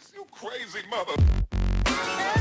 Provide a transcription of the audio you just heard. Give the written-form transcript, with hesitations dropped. It's you crazy mother.